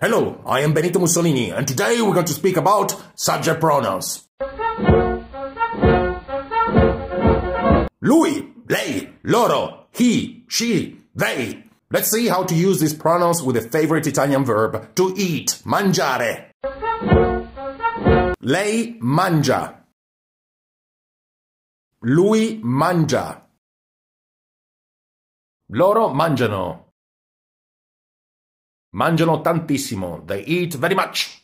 Hello, I am Benito Mussolini, and today we're going to speak about subject pronouns. Lui, lei, loro, he, she, they. Let's see how to use these pronouns with a favorite Italian verb, to eat, mangiare. Lei mangia. Lui mangia. Loro mangiano. Mangiano tantissimo. They eat very much.